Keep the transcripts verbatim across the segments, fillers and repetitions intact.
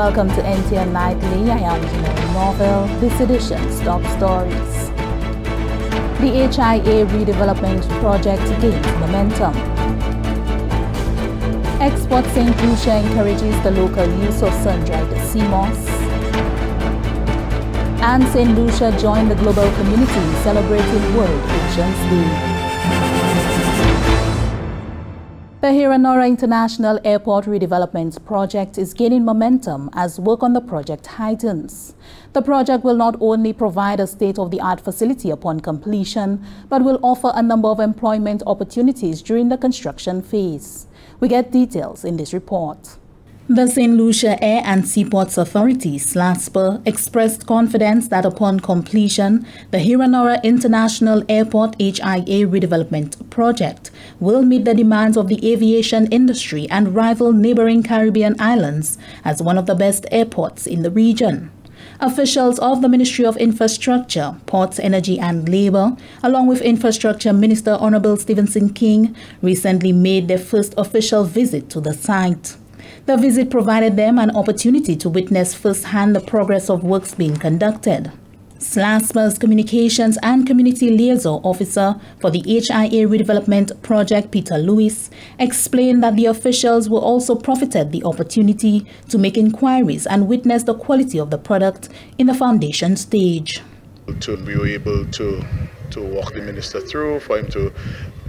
Welcome to N T N Nightly. I am Kimberly Marvel. This edition's top stories. The H I A redevelopment project gains momentum. Export Saint Lucia encourages the local use of sun-dried sea moss. And Saint Lucia joined the global community celebrating World Oceans Day. The Hewanorra International Airport redevelopment project is gaining momentum as work on the project heightens. The project will not only provide a state-of-the-art facility upon completion, but will offer a number of employment opportunities during the construction phase. We get details in this report. The Saint Lucia Air and Seaports Authority, SLASPA, expressed confidence that upon completion, the Hewanorra International Airport H I A redevelopment project will meet the demands of the aviation industry and rival neighboring Caribbean islands as one of the best airports in the region. Officials of the Ministry of Infrastructure, Ports, Energy and Labor, along with Infrastructure Minister Honorable Stevenson King, recently made their first official visit to the site. The visit provided them an opportunity to witness firsthand the progress of works being conducted. SLASPA's Communications and Community Liaison Officer for the H I A Redevelopment Project, Peter Lewis, explained that the officials were also profited the opportunity to make inquiries and witness the quality of the product in the foundation stage. To be able to to walk the minister through, for him to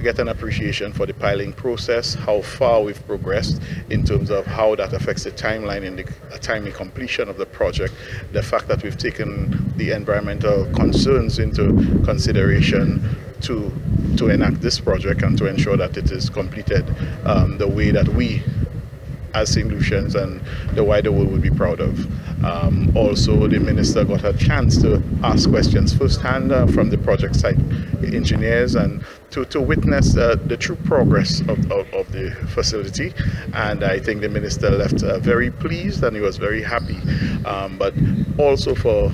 get an appreciation for the piling process, how far we've progressed in terms of how that affects the timeline and the timely completion of the project, the fact that we've taken the environmental concerns into consideration to, to enact this project and to ensure that it is completed um, the way that we as Saint Lucians and the wider world would be proud of. Um, also, the minister got a chance to ask questions firsthand uh, from the project site engineers and to, to witness uh, the true progress of, of, of the facility. And I think the minister left uh, very pleased and he was very happy. Um, but also for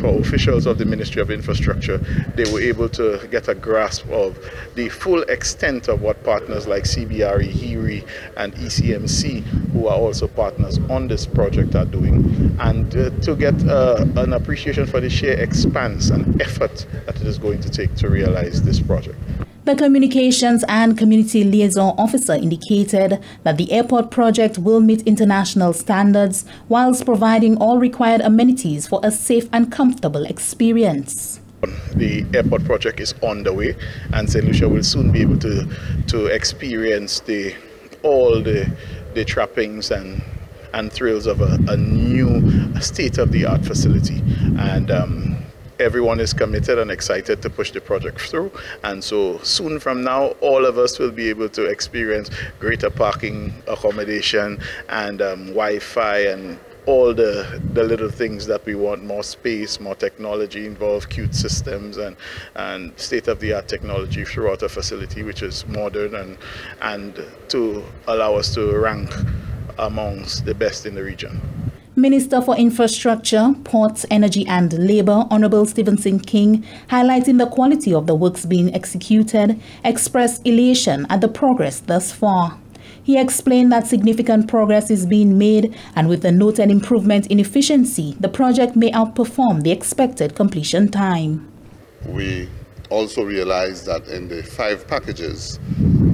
for officials of the Ministry of Infrastructure, they were able to get a grasp of the full extent of what partners like C B R E, Heery and E C M C, who are also partners on this project, are doing, and uh, to get uh, an appreciation for the sheer expanse and effort that it is going to take to realize this project. The Communications and Community Liaison Officer indicated that the airport project will meet international standards whilst providing all required amenities for a safe and comfortable experience. The airport project is on the way and Saint Lucia will soon be able to, to experience the, all the, the trappings and and thrills of a, a new state-of-the-art facility. And um, everyone is committed and excited to push the project through, and so soon from now all of us will be able to experience greater parking accommodation and um, Wi-Fi and all the, the little things that we want, more space, more technology involved, cute systems and, and state-of-the-art technology throughout a facility which is modern and, and to allow us to rank amongst the best in the region. Minister for Infrastructure, Ports, Energy and Labour, Honourable Stevenson King, highlighting the quality of the works being executed, expressed elation at the progress thus far. He explained that significant progress is being made and with the noted improvement in efficiency, the project may outperform the expected completion time. We also realised that in the five packages,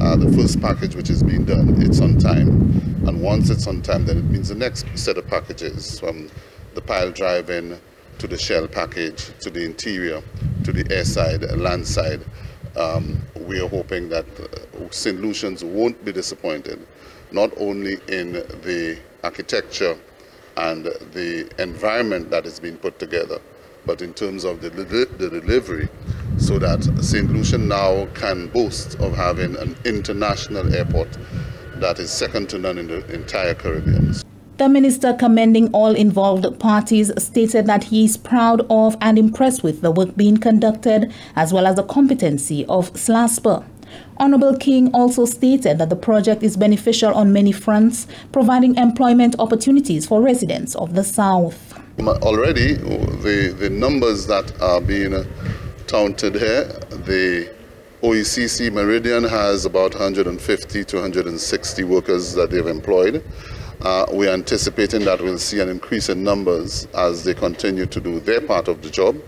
uh, the first package which is being done, it's on time. And once it's on time, then it means the next set of packages, from the pile drive-in to the shell package, to the interior, to the airside and land side. Um, we are hoping that Saint Lucians won't be disappointed, not only in the architecture and the environment that is being put together, but in terms of the, the, the delivery, so that Saint Lucia now can boast of having an international airport that is second to none in the entire Caribbean. The minister, commending all involved parties, stated that he is proud of and impressed with the work being conducted as well as the competency of SLASPA. Honourable King also stated that the project is beneficial on many fronts, providing employment opportunities for residents of the South. Already, the, the numbers that are being touted here, the O E C S Meridian has about one hundred fifty to one hundred sixty workers that they've employed. Uh, we are anticipating that we'll see an increase in numbers as they continue to do their part of the job.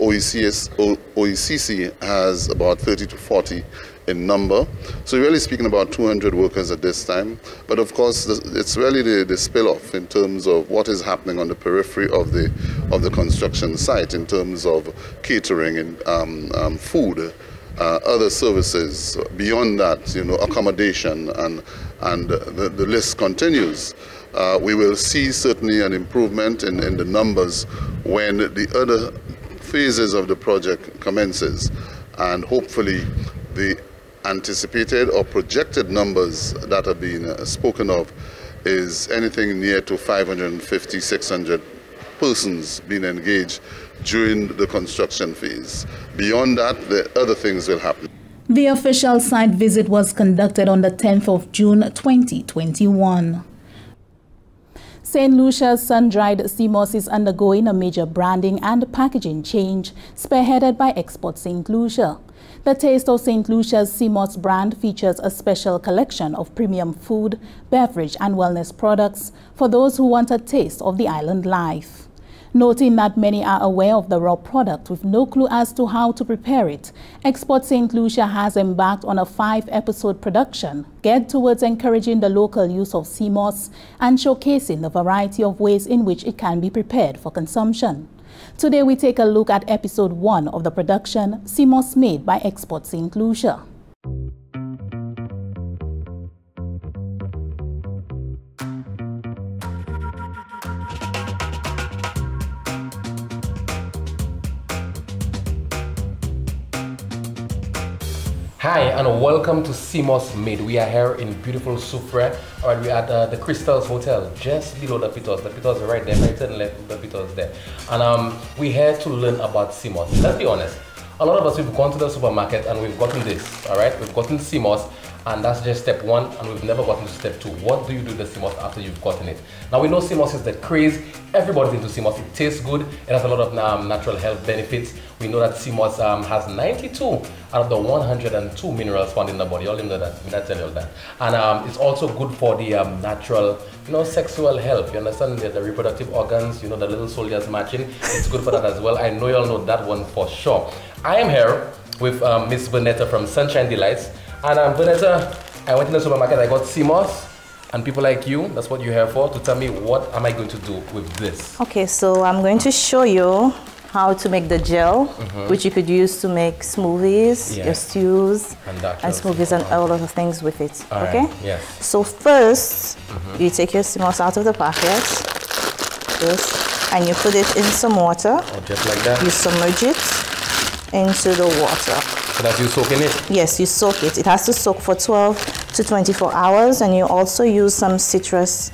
O E C S, o, O E C C has about thirty to forty in number. So you're really speaking about two hundred workers at this time. But of course, it's really the, the spill-off in terms of what is happening on the periphery of the, of the construction site in terms of catering and um, um, food, uh, other services, beyond that, you know, accommodation, and, and the, the list continues. Uh, we will see certainly an improvement in, in the numbers when the other phases of the project commences, and hopefully the anticipated or projected numbers that have been uh, spoken of is anything near to five hundred fifty, six hundred persons being engaged during the construction phase. Beyond that, the other things will happen. The official site visit was conducted on the tenth of June twenty twenty-one. Saint Lucia's sun-dried sea moss is undergoing a major branding and packaging change, spearheaded by Export Saint Lucia. The Taste of Saint Lucia's sea moss brand features a special collection of premium food, beverage and wellness products for those who want a taste of the island life. Noting that many are aware of the raw product with no clue as to how to prepare it, Export Saint Lucia has embarked on a five-episode production geared towards encouraging the local use of sea moss and showcasing the variety of ways in which it can be prepared for consumption. Today we take a look at episode one of the production, Sea Moss Made by Export Saint Lucia. Hi and welcome to Sea Moss Made. We are here in beautiful Soufre. All right, we are at uh, the Crystals Hotel, just below the Pitos. The Pitos are right there, right turn left, the Pitos there. And um, we're here to learn about sea moss. Let's be honest, a lot of us, we've gone to the supermarket and we've gotten this, all right? We've gotten sea moss, and that's just step one, and we've never gotten to step two. What do you do with the sea moss after you've gotten it? Now, we know sea moss is the craze. Everybody's into sea moss. It tastes good. It has a lot of um, natural health benefits. We know that sea moss um, has ninety-two out of the one hundred and two minerals found in the body. All you know that. We're not telling you all that. And um, it's also good for the um, natural, you know, sexual health. You understand the, the reproductive organs, you know, the little soldiers marching. It's good for that as well. I know you all know that one for sure. I am here with um, Miss Vernetta from Sunshine Delights. And um, Vernetta, I went in the supermarket, I got sea moss. And people like you, that's what you're here for, to tell me what am I going to do with this? Okay, so I'm going to show you how to make the gel, mm-hmm. which you could use to make smoothies, yes. your stews, and, and smoothies and a lot of things with it, all okay? Right. Yes. So first, mm-hmm. you take your sea moss out of the packet, this, and you put it in some water. Oh, just like that? You submerge it into the water. So that you soak in it? Yes, you soak it. It has to soak for twelve to twenty-four hours, and you also use some citrus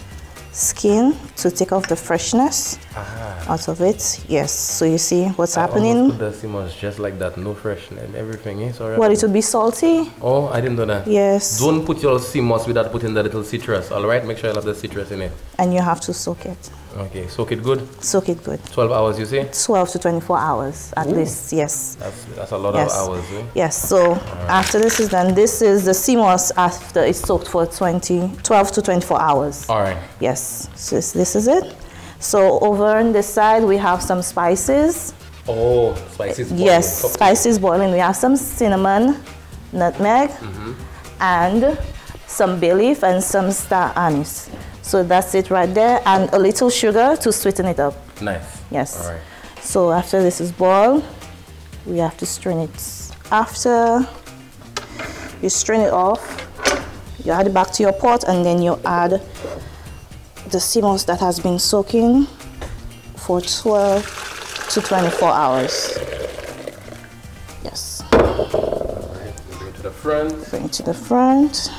skin to take off the freshness ah. out of it. Yes, so you see what's I happening. Put the sea moss just like that, no freshness, everything is alright. Well, it would be salty. Oh, I didn't know that. Yes. Don't put your sea moss without putting the little citrus, alright? Make sure you have the citrus in it. And you have to soak it. Okay, soak it good? Soak it good. twelve hours, you say? twelve to twenty-four hours, at Ooh. least, yes. That's, that's a lot yes. of hours, eh? Yes, so right. after this is done, this is the sea moss after it's soaked for twelve to twenty-four hours. All right. Yes, so this, this is it. So over on this side, we have some spices. Oh, spices boiling. Yes, Coffee. spices boiling. We have some cinnamon, nutmeg, mm-hmm. and some bay leaf and some star anise. So that's it right there, and a little sugar to sweeten it up. Nice. Yes. All right. So after this is boiled, we have to strain it. After you strain it off, you add it back to your pot, and then you add the sea moss that has been soaking for twelve to twenty-four hours. Yes. All right, bring it to the front. Bring it to the front.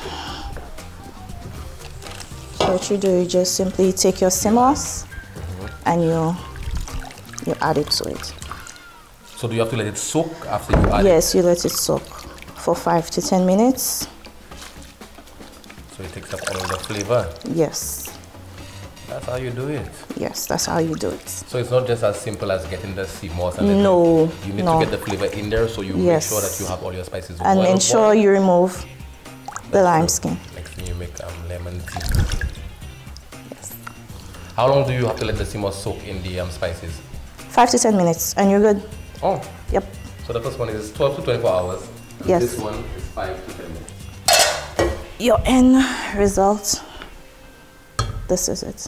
What you do, you just simply take your sea moss mm-hmm. and you you add it to it. So do you have to let it soak after you add yes, it? Yes, you let it soak for five to ten minutes. So it takes up all of the flavor? Yes. That's how you do it? Yes, that's how you do it. So it's not just as simple as getting the sea moss and then no, you need no. to get the flavor in there, so you yes. make sure that you have all your spices. And well, ensure well. you remove the lime skin. Next thing you make um, lemon tea. How long do you have to let the simo soak in the um, spices? Five to ten minutes, and you're good. Oh. Yep. So the first one is twelve to twenty-four hours. And yes. This one is five to ten minutes. Your end result. This is it.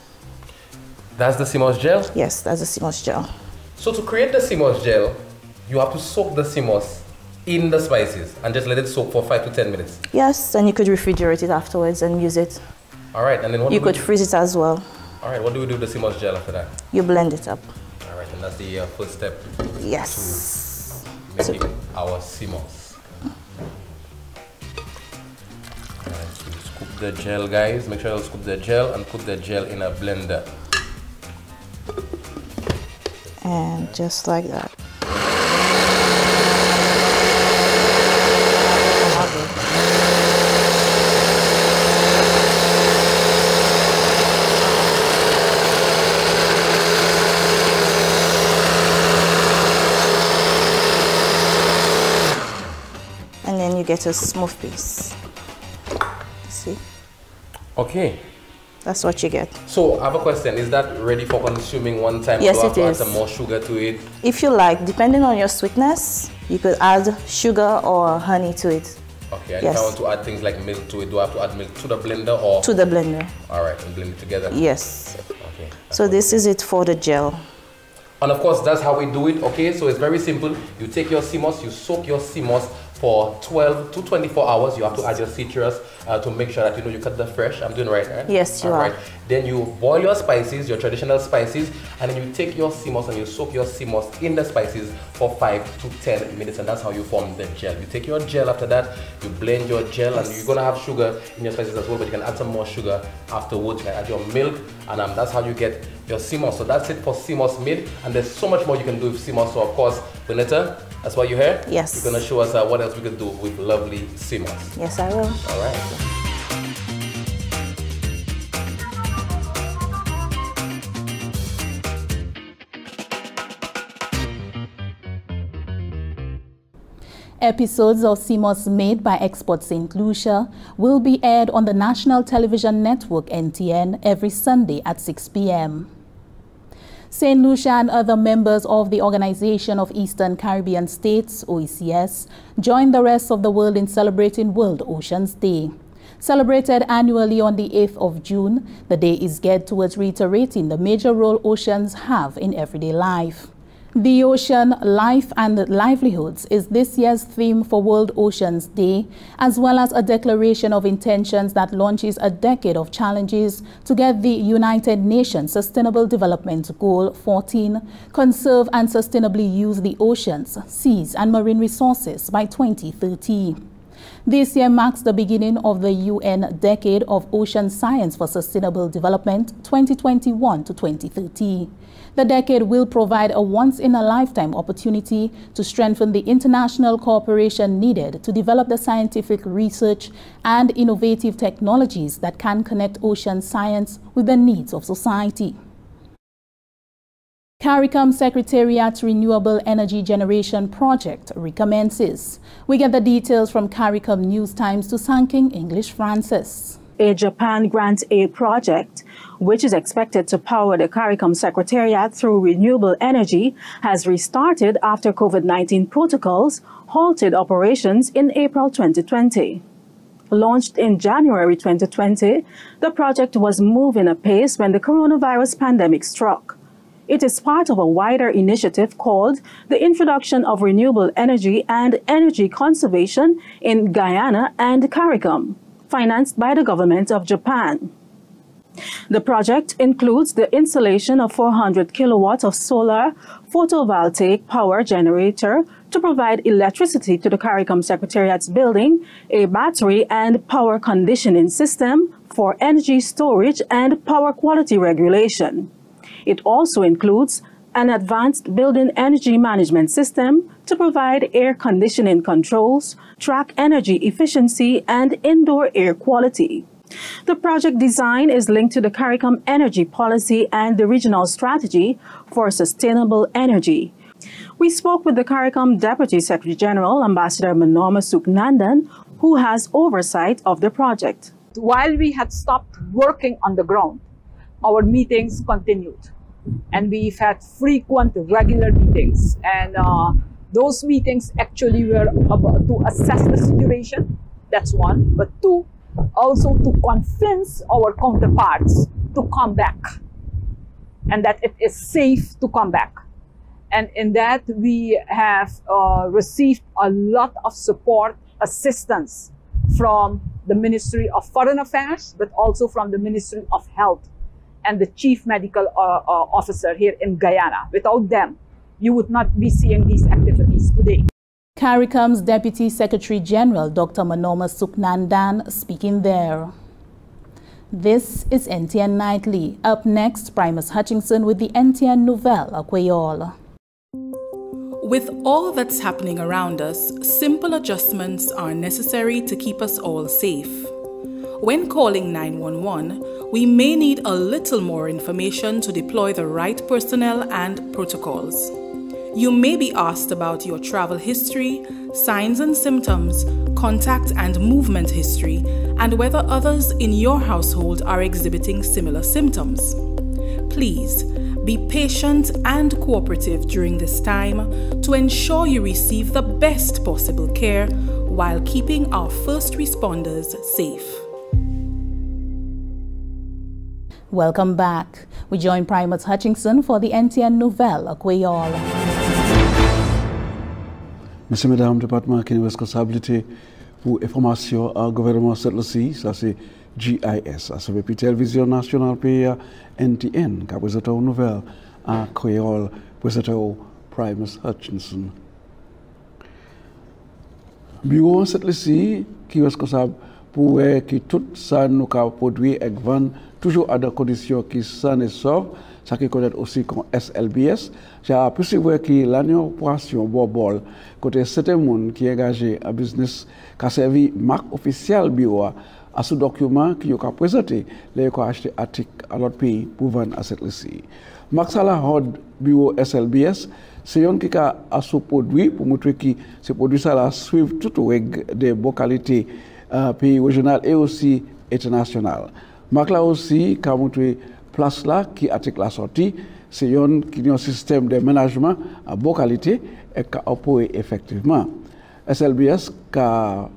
That's the Simos gel? Yes, that's the Simos gel. So to create the Simos gel, you have to soak the Simos in the spices and just let it soak for five to ten minutes. Yes, and you could refrigerate it afterwards and use it. All right, and then what you do could we... freeze it as well. All right, what do we do with the Simos gel after that? You blend it up. All right, and that's the uh, first step. Yes. To making so... our Simos. All right, so scoop the gel, guys. Make sure you scoop the gel and put the gel in a blender. And just like that. And then you get a smooth piece. See? Okay. That's what you get. So I have a question, is that ready for consuming one time? Yes, it is. Do I have to add some more sugar to it? If you like, depending on your sweetness, you could add sugar or honey to it. Okay, and yes. If I want to add things like milk to it, do I have to add milk to the blender or? To the blender. All right, and blend it together? Yes. Okay. So this is it for the gel. And of course, that's how we do it, okay? So it's very simple. You take your Simos, you soak your Simos for twelve to twenty-four hours. You have to add your citrus uh, to make sure that you know you cut the fresh. I'm doing right, right? Yes, you All are. Right. Then you boil your spices, your traditional spices, and then you take your Simos and you soak your Simos in the spices for five to ten minutes, and that's how you form the gel. You take your gel after that, you blend your gel, yes. And you're gonna have sugar in your spices as well, but you can add some more sugar afterwards. You can add your milk, and um, that's how you get your Simos. So that's it for Simos made, and there's so much more you can do with Simos. So of course, Vernetta, that's what you're here? Yes. You're gonna show us uh, what else we can do with lovely Simos. Yes, I will. All right. Episodes of Simos made by Export Saint Lucia will be aired on the national television network N T N every Sunday at six p m Saint Lucia and other members of the Organization of Eastern Caribbean States, O E C S, join the rest of the world in celebrating World Oceans Day. Celebrated annually on the eighth of June, the day is geared towards reiterating the major role oceans have in everyday life. The ocean, life and livelihoods is this year's theme for World Oceans Day, as well as a declaration of intentions that launches a decade of challenges to get the United Nations Sustainable Development Goal fourteen, conserve and sustainably use the oceans, seas and marine resources by twenty thirty. This year marks the beginning of the U N Decade of Ocean Science for Sustainable Development twenty twenty-one to twenty thirty. The decade will provide a once-in-a-lifetime opportunity to strengthen the international cooperation needed to develop the scientific research and innovative technologies that can connect ocean science with the needs of society. CARICOM Secretariat's Renewable Energy Generation Project recommences. We get the details from CARICOM News Times to Sanking English Francis. A Japan grant aid project, which is expected to power the CARICOM Secretariat through renewable energy, has restarted after COVID nineteen protocols halted operations in April twenty twenty. Launched in January twenty twenty, the project was moving apace when the coronavirus pandemic struck. It is part of a wider initiative called the Introduction of Renewable Energy and Energy Conservation in Guyana and CARICOM, financed by the government of Japan. The project includes the installation of four hundred kilowatts of solar photovoltaic power generator to provide electricity to the CARICOM Secretariat's building, a battery and power conditioning system for energy storage and power quality regulation. It also includes an advanced building energy management system to provide air conditioning controls, track energy efficiency, and indoor air quality. The project design is linked to the CARICOM energy policy and the regional strategy for sustainable energy. We spoke with the CARICOM Deputy Secretary General, Ambassador Manorma Sooknandan, who has oversight of the project. While we had stopped working on the ground, our meetings continued, and we've had frequent regular meetings, and uh, those meetings actually were about to assess the situation. That's one. But two, also to convince our counterparts to come back, and that it is safe to come back. And in that, we have uh, received a lot of support, assistance from the Ministry of Foreign Affairs, but also from the Ministry of Health and the Chief Medical uh, uh, Officer here in Guyana. Without them, you would not be seeing these activities today. CARICOM's Deputy Secretary General, Doctor Manorma Sooknandan, speaking there. This is N T N Nightly. Up next, Primus Hutchinson with the N T N Nouvelle Aquayol. With all that's happening around us, simple adjustments are necessary to keep us all safe. When calling nine one one, we may need a little more information to deploy the right personnel and protocols. You may be asked about your travel history, signs and symptoms, contact and movement history, and whether others in your household are exhibiting similar symptoms. Please be patient and cooperative during this time to ensure you receive the best possible care while keeping our first responders safe. Welcome back. We join Primus Hutchinson for the N T N Nouvelle Aquayol. Monsieur, Madame, Département qui est responsable pour information au gouvernement Saint Lucia, ça c'est G I S, ça c'est Télévision Nationale Pays N T N, qui présente une nouvelle Aquayol, présente Primus Hutchinson. Bureau Saint Lucia qui est responsable pour que tout ça nous a produit et vendre toujours à des conditions qui saines et sauves, ça qui connaît aussi comme S L B S. J'ai pu suivre que l'année opération Bobol, côté certains monde qui engagé à business, qui a servi marque officielle bureau à ce document qui a présenté, les qui ont acheté à l'autre pays pour vendre à cette liste. Marque ça la horde bureau S L B S, c'est un qui a ce produit pour montrer que ce produit ça la suivre toute règle de bonne qualité pays régional et aussi international. Marque là aussi, quand on trouve place là qui attique la sortie, c'est un qui a un système de management à bonne qualité et qui opère effectivement. S L B S a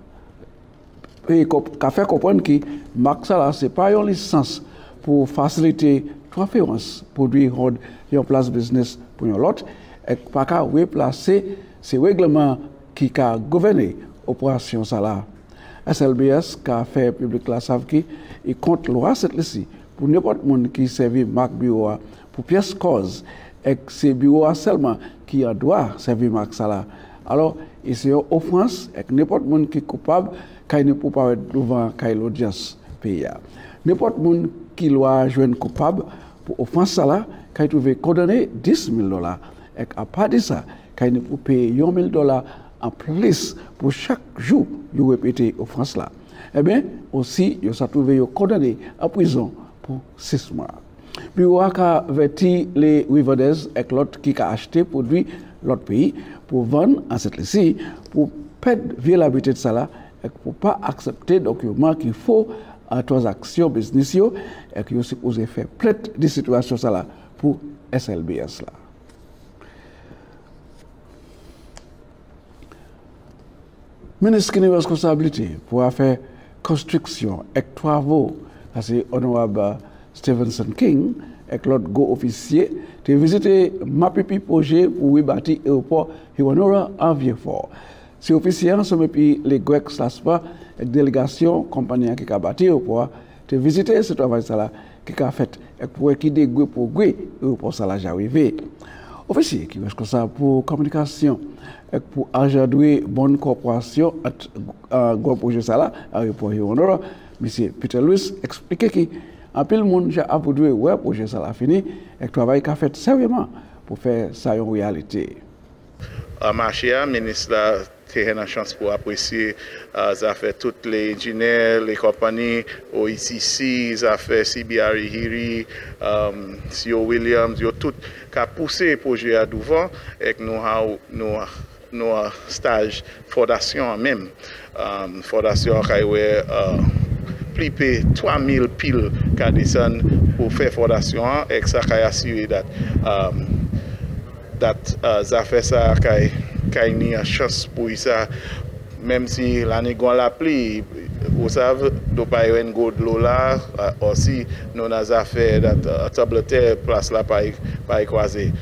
fait comprendre que marque ça là, c'est pas une licence pour faciliter transférence produit rod en place business pour une autre, et pas qu'à replacer ces règlements qui a gouverné opération ça là. S L B S qui a fait public la savent qui et contre loi cette liste pour n'importe monde qui servit marque bureau pour pièce cause et c'est bureau seulement qui a droit servir marque ça là. Alors c'est une offense et n'importe monde qui est coupable qui ne peut pas être devant l'audience pays. N'importe monde qui loi joindre coupable pour offense ça là qui trouvé condamné dix mille dollars et à part de ça qui ne peut payer un mille dollars en plus pour chaque jour vous répétez aux France là. Eh bien, aussi, vous s'est trouvé condamné à prison pour six mois. Puis, vous avez verti les riverains et l'autre qui a acheté produit l'autre pays pour vendre en cette liste pour perdre viabilité de ça là et pour ne pas accepter les documents qu'il faut en transaction business et qui aussi vous avez fait plainte de situation ça là pour S L B S là. Ministre qui a une responsabilité pour faire construction et travaux, c'est Honorable Stevenson King et Claude Gauthier, qui a visité Mapipi projet pour rebâtir l'aéroport Hewanorra en Vieux-Fort. Ces officiers sont depuis les Grecs SLASPA et la délégation compagnie qui a bâti l'aéroport, qui a visité ce travail qui a fait et pour qui des groupes pour l'aéroport est arrivé. Officier qui est responsable pour la communication et pour engendrer bonne coopération avec le gros projet Sala, pour Hewanorra, M. Peter Lewis expliquait qu'en pile monde a produit le projet Sala fini et le travail qu'a fait sérieusement pour faire ça une réalité. À Marchia, ministre qui a eu la chance pour apprécier, ça fait toutes les ingénieurs, les compagnies, O E C S, ça fait C B R E, Heery, C O Williams, tout qui a poussé le projet à devant et que nous avons nos stages de fondation même. Fondation qui a eu plus de trois mille piles ka disen pour faire fondation et ça ka assurer that um that uh, ça fait ça ka ka ni a chance pour ça même si l'année gon la pluie vous savez do pas une gold lola aussi non a fait that table terre place la pas pas croiser.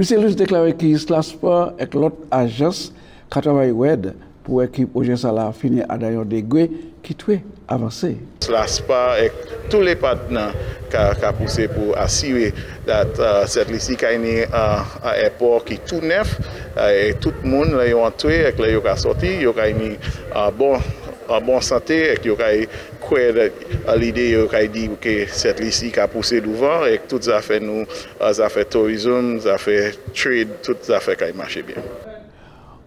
Monsieur Lewis déclaré que SLASPA et l'autre agence travaille wed pour équipe urgence à la fin à d'ailleurs degré qui tué avancé. SLASPA et tous les partenaires qui ont poussé pour assurer que cette liste qui est un aéroport qui est tout neuf et tout le monde qui a tué et qui a sorti, qui a bon en bonne santé et qui aurait à l'idée aurait dit que cette liste qui a poussé devant et toutes ça fait nous ça fait tourisme, ça fait trade, tout ça fait qu'elle marche bien.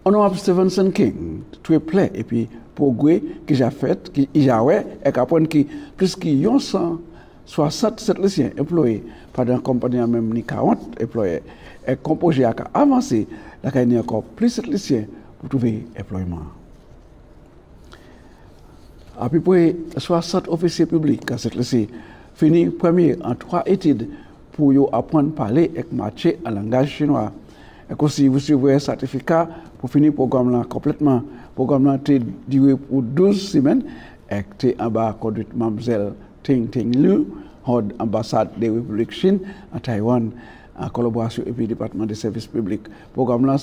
On a Stevenson King tout est plein et puis pour que j'ai fait qui j'avais et qu'apprendre que plus qu'il y a cent soixante-sept lycéens employés par une compagnie même ni quarante employés et composé à avancer la gagne encore plus de lycéens pour trouver employement. À peu près soixante officiers publics à cette lycée fini premier en trois études pour apprendre à parler et marcher en langage chinois. Et aussi, vous suivez un certificat pour finir le programme complètement. Le programme est duré pour douze semaines et est en bas conduite Mlle Ting Ting Lu, de l'ambassade de la République Chine à Taïwan, en collaboration avec le département des services publics. Le programme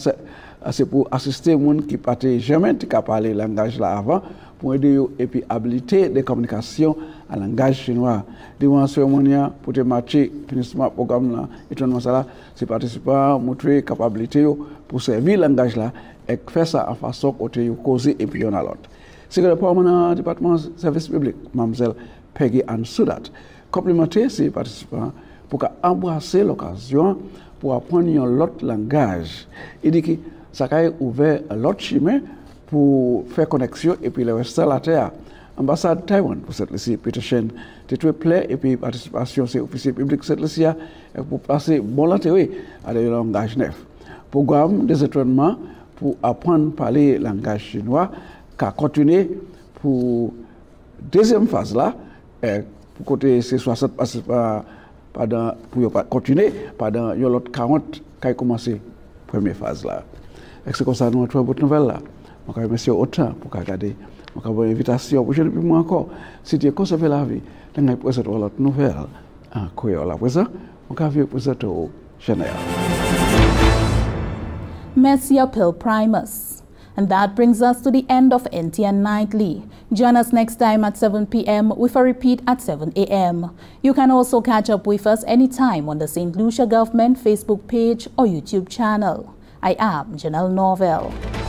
c'est pour assister les gens qui ne jamais parler le langage là avant, pour aider et puis habiliter des communications en langage chinois. Devant ce moment, pour te marcher, finissement le programme, c'est participants montrer capacité pour servir le langage là et faire ça en façon que tu causes et puis on a l'autre. C'est le programme du département des services publics, Mlle Peggy Ann Soudat, complimenter ces participants pour embrasser l'occasion pour apprendre l'autre langage. Il dit que ça a ouvert l'autre chemin pour faire connexion et puis le reste de la terre. Ambassade Taïwan pour cette lycée, Peter Chen, c'est très plaît et puis participation, c'est officier public cette lycée pour passer bon la théorie à le langage neuf. Programme des entraînements pour apprendre à parler langage chinois qui a continué pour deuxième phase là, et pour côté ces soixante participants pendant pour continuer pendant l'autre quarante qui a commencé première phase là. C'est comme ça nous avons une nouvelle là. Je remercie autant pour regarder. Je vous invitation pour jeter plus moi encore. Si tu es conservé la vie, tu as pu avoir l'autre nouvelle. En quoi la présent, on a vu pour cette au Chanel. Merci à Pell Primus. And that brings us to the end of N T N Nightly. Join us next time at seven p m with a repeat at seven a m You can also catch up with us anytime on the Saint Lucia Government Facebook page or YouTube channel. I am Janelle Norvell.